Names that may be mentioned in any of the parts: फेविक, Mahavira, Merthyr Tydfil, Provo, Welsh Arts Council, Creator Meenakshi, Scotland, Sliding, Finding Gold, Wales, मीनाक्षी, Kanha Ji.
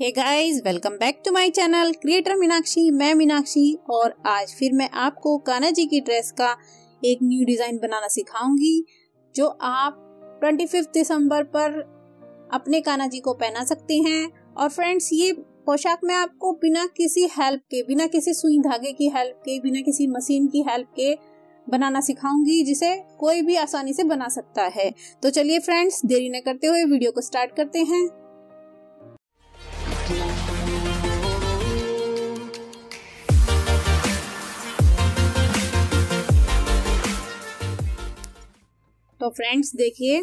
Hey guys, welcome back to my channel creator मीनाक्षी। मैं मीनाक्षी और आज फिर मैं आपको कान्हा जी की ड्रेस का एक न्यू डिज़ाइन बनाना सिखाऊंगी जो आप 25 दिसंबर पर अपने कान्हा जी को पहना सकते हैं। और फ्रेंड्स, ये पोशाक मैं आपको बिना किसी हेल्प के, बिना किसी सुई धागे की हेल्प के, बिना किसी मशीन की हेल्प के बनाना सिखाऊंगी जिसे कोई भी आसानी से बना सकता है। तो चलिए फ्रेंड्स, देरी न करते हुए वीडियो को स्टार्ट करते हैं। तो फ्रेंड्स देखिए,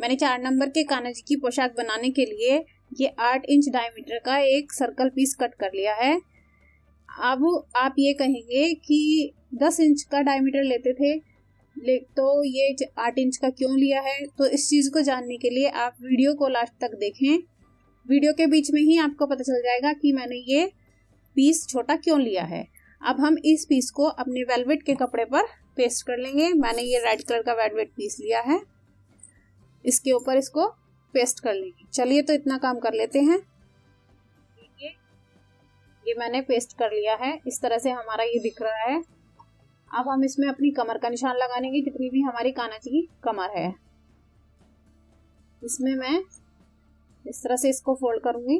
मैंने 4 नंबर के कान्हा जी की पोशाक बनाने के लिए ये 8 इंच डायमीटर का एक सर्कल पीस कट कर लिया है। अब आप ये कहेंगे कि 10 इंच का डायमीटर लेते थे तो ये 8 इंच का क्यों लिया है। तो इस चीज़ को जानने के लिए आप वीडियो को लास्ट तक देखें। वीडियो के बीच में ही आपको पता चल जाएगा कि मैंने ये पीस छोटा क्यों लिया है। अब हम इस पीस को अपने वेलवेट के कपड़े पर पेस्ट कर लेंगे। मैंने ये रेड कलर का वेलवेट पीस लिया है, इसके ऊपर इसको पेस्ट कर लेंगे। चलिए तो इतना काम कर लेते हैं। देखिए, ये मैंने पेस्ट कर लिया है। इस तरह से हमारा ये दिख रहा है। अब हम इसमें अपनी कमर का निशान लगाएंगे, जितनी भी हमारी कान्हा जी की कमर है। इसमें मैं इस तरह से इसको फोल्ड करूंगी।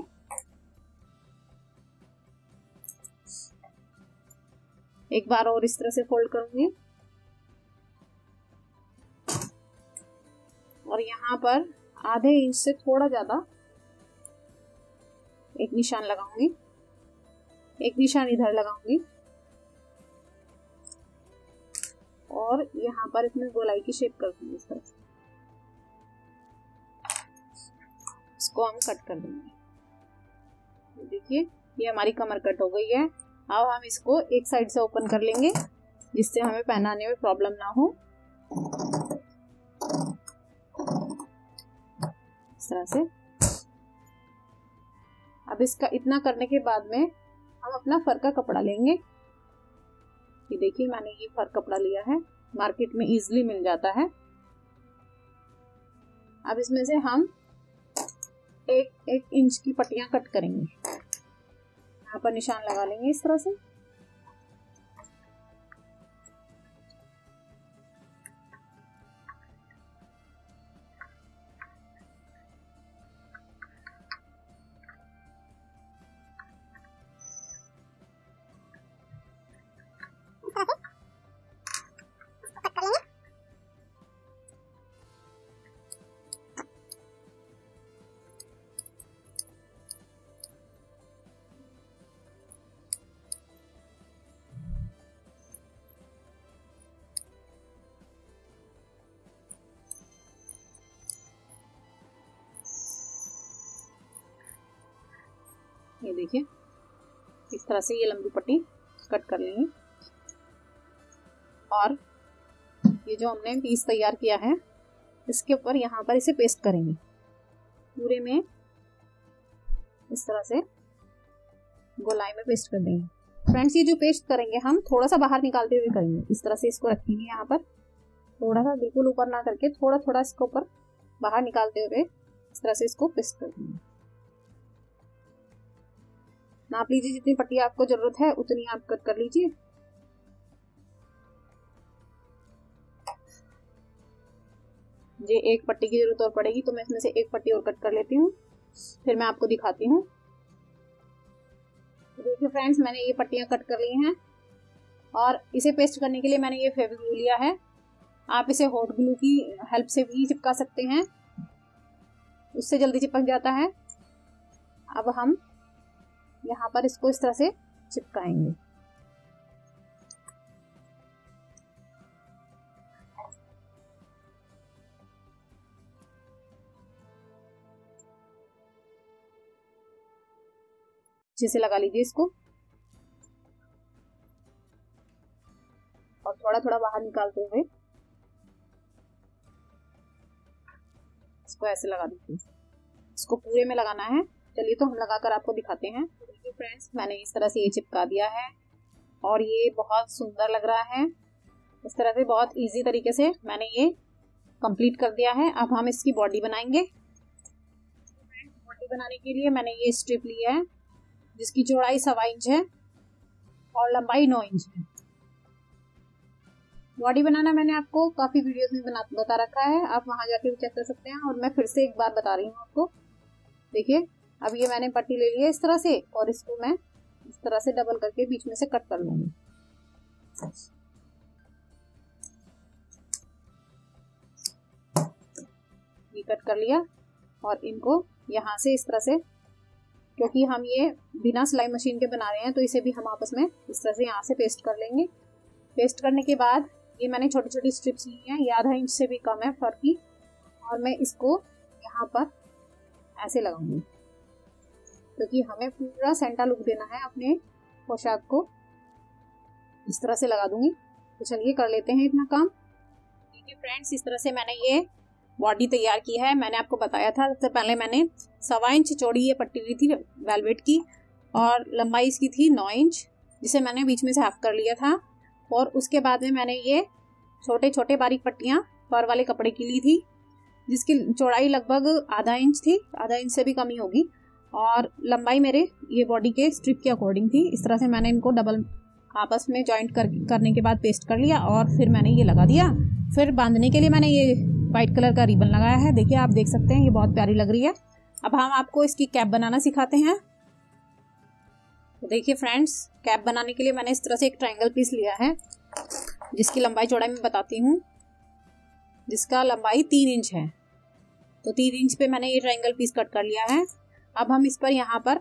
एक बार और इस तरह से फोल्ड करूंगी और यहाँ पर आधे इंच से थोड़ा ज्यादा एक निशान लगाऊंगी। एक निशान इधर लगाऊंगी और यहाँ पर इसमें गोलाई की शेप कर दूंगी। इस तरह से इसको हम कट कर देंगे। देखिए, ये हमारी कमर कट हो गई है। अब हम इसको एक साइड से ओपन कर लेंगे जिससे हमें पहनाने में प्रॉब्लम ना हो। इस तरह से। अब इसका इतना करने के बाद में हम अपना फर का कपड़ा लेंगे। ये देखिए, मैंने ये फर कपड़ा लिया है, मार्केट में इजीली मिल जाता है। अब इसमें से हम 1-1 इंच की पट्टियां कट करेंगे। यहाँ पर निशान लगा लेंगे इस तरह से। ये देखिए, इस तरह से ये लंबी पट्टी कट कर लेंगे। और ये जो हमने पीस तैयार किया है इसके ऊपर यहाँ पर इसे पेस्ट करेंगे पूरे में। इस तरह से गोलाई में पेस्ट कर देंगे। फ्रेंड्स, ये जो पेस्ट करेंगे हम थोड़ा सा बाहर निकालते हुए करेंगे। इस तरह से इसको रखेंगे यहाँ पर, थोड़ा सा, बिल्कुल ऊपर ना करके थोड़ा थोड़ा इसको ऊपर बाहर निकालते हुए इस तरह से इसको पेस्ट कर देंगे। नाप लीजिए, जितनी पट्टी आपको जरूरत है उतनी आप कट कर लीजिए। मुझे 1 पट्टी की जरूरत और पड़ेगी तो मैं इसमें से 1 पट्टी और कट कर लेती हूँ, फिर मैं आपको दिखाती हूँ। देखिए फ्रेंड्स, मैंने ये पट्टियाँ कट कर ली हैं और इसे पेस्ट करने के लिए मैंने ये फेविक ग्लू लिया है। आप इसे हॉट ग्लू की हेल्प से भी चिपका सकते हैं, उससे जल्दी चिपक जाता है। अब हम यहाँ पर इसको इस तरह से चिपकाएंगे। अच्छे से लगा लीजिए इसको और थोड़ा थोड़ा बाहर निकालते हुए इसको ऐसे लगा दीजिए। इसको पूरे में लगाना है। चलिए तो हम लगाकर आपको दिखाते हैं। देखिए फ्रेंड्स, मैंने इस तरह से ये चिपका दिया है और ये बहुत सुंदर लग रहा है। इस तरह से बहुत इजी तरीके से मैंने ये कंप्लीट कर दिया है। अब हम इसकी बॉडी बनाएंगे। बॉडी बनाने के लिए मैंने ये स्ट्रिप लिया है जिसकी चौड़ाई 1.25 इंच है और लंबाई 9 इंच है। बॉडी बनाना मैंने आपको काफ़ी वीडियोस में बता रखा है, आप वहाँ जाके भी चेक कर सकते हैं और मैं फिर से एक बार बता रही हूँ आपको। देखिए अब ये मैंने पट्टी ले ली है इस तरह से और इसको मैं इस तरह से डबल करके बीच में से कट कर लूँगी। ये कट कर लिया और इनको यहाँ से इस तरह से, क्योंकि हम ये बिना सिलाई मशीन के बना रहे हैं तो इसे भी हम आपस में इस तरह से यहाँ से पेस्ट कर लेंगे। पेस्ट करने के बाद ये मैंने छोटी छोटी स्ट्रिप्स ली हैं, ये ½ इंच से भी कम है फर की, और मैं इसको यहाँ पर ऐसे लगाऊंगी क्योंकि हमें पूरा सेंटा लुक देना है अपने पोशाक को। इस तरह से लगा दूंगी। तो चलिए कर लेते हैं इतना काम। ठीक है फ्रेंड्स, इस तरह से मैंने ये बॉडी तैयार की है। मैंने आपको बताया था सबसे पहले, मैंने 1.25 इंच चौड़ी ये पट्टी ली थी वेलवेट की और लंबाई इसकी थी 9 इंच, जिसे मैंने बीच में से हाफ कर लिया था। और उसके बाद में मैंने ये छोटे छोटे बारीक पट्टियाँ फर वाले कपड़े की ली थी जिसकी चौड़ाई लगभग ½ इंच थी, ½ इंच से भी कम ही होगी, और लंबाई मेरे ये बॉडी के स्ट्रिप के अकॉर्डिंग थी। इस तरह से मैंने इनको डबल आपस में जॉइंट करने के बाद पेस्ट कर लिया और फिर मैंने ये लगा दिया। फिर बांधने के लिए मैंने ये वाइट कलर का रिबन लगाया है। देखिए आप देख सकते हैं ये बहुत प्यारी लग रही है। अब हम आपको इसकी कैप बनाना सिखाते हैं। तो देखिए फ्रेंड्स, कैप बनाने के लिए मैंने इस तरह से एक ट्रायंगल पीस लिया है जिसकी लंबाई चौड़ाई मैं बताती हूँ, जिसका लंबाई 3 इंच है। तो 3 इंच पे मैंने ये ट्रायंगल पीस कट कर लिया है। अब हम इस पर यहाँ पर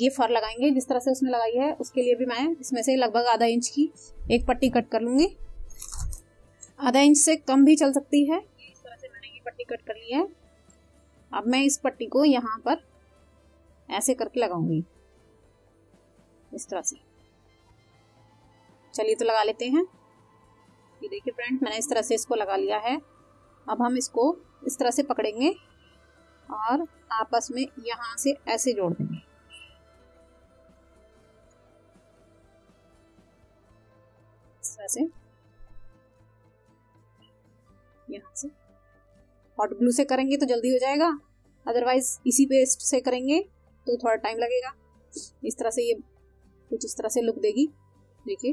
ये फर लगाएंगे जिस तरह से उसमें लगाई है। उसके लिए भी मैं इसमें से लगभग ½ इंच की एक पट्टी कट कर लूँगी। ½ इंच से कम भी चल सकती है। इस तरह से मैंने ये पट्टी कट कर ली है। अब मैं इस पट्टी को यहाँ पर ऐसे करके लगाऊंगी इस तरह से। चलिए तो लगा लेते हैं। ये देखिए फ्रेंड्स, मैंने इस तरह से इसको लगा लिया है। अब हम इसको इस तरह से पकड़ेंगे और आपस में यहाँ से ऐसे जोड़ देंगे। इस तरह से यहाँ से हॉट ग्लू से करेंगे तो जल्दी हो जाएगा, अदरवाइज इसी पेस्ट से करेंगे तो थोड़ा टाइम लगेगा। इस तरह से ये कुछ इस तरह से लुक देगी। देखिए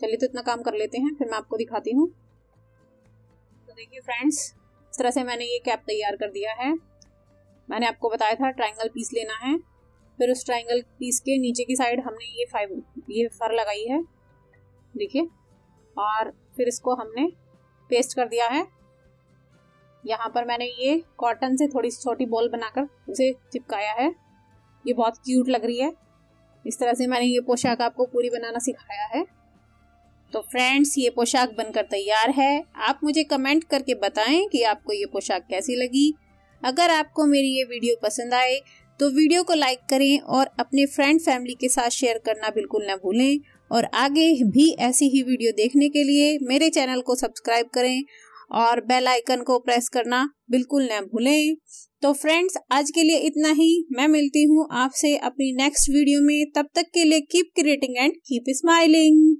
चलिए तो इतना काम कर लेते हैं, फिर मैं आपको दिखाती हूँ। तो देखिए फ्रेंड्स, इस तरह से मैंने ये कैप तैयार कर दिया है। मैंने आपको बताया था ट्रायंगल पीस लेना है, फिर उस ट्रायंगल पीस के नीचे की साइड हमने ये फर लगाई है देखिए, और फिर इसको हमने पेस्ट कर दिया है। यहाँ पर मैंने ये कॉटन से थोड़ी सी छोटी बॉल बनाकर उसे चिपकाया है। ये बहुत क्यूट लग रही है। इस तरह से मैंने ये पोशाक आपको पूरी बनाना सिखाया है। तो फ्रेंड्स, ये पोशाक बनकर तैयार है। आप मुझे कमेंट करके बताएं कि आपको ये पोशाक कैसी लगी। अगर आपको मेरी ये वीडियो पसंद आए तो वीडियो को लाइक करें और अपने फ्रेंड फैमिली के साथ शेयर करना बिल्कुल ना भूलें। और आगे भी ऐसी ही वीडियो देखने के लिए मेरे चैनल को सब्सक्राइब करें और बेल आइकन को प्रेस करना बिल्कुल ना भूलें। तो फ्रेंड्स, आज के लिए इतना ही। मैं मिलती हूँ आपसे अपनी नेक्स्ट वीडियो में। तब तक के लिए keep creating and keep smiling.